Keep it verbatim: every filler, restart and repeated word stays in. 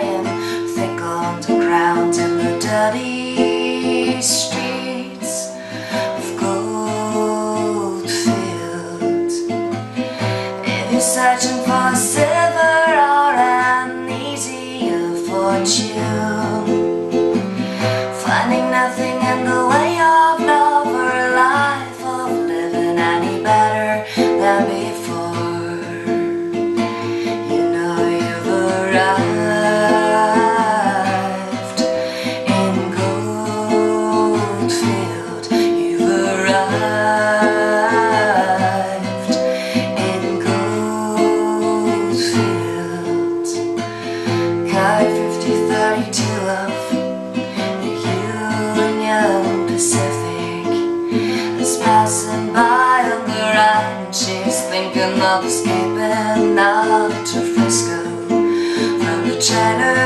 lying thick on the ground in the dirty streets of Goldfield. If you're searching for a silver or an easier fortune, finding nothing in the way of love or a life of living any better than before, passing by on the run. She's thinking of escaping out to Frisco from the trailer.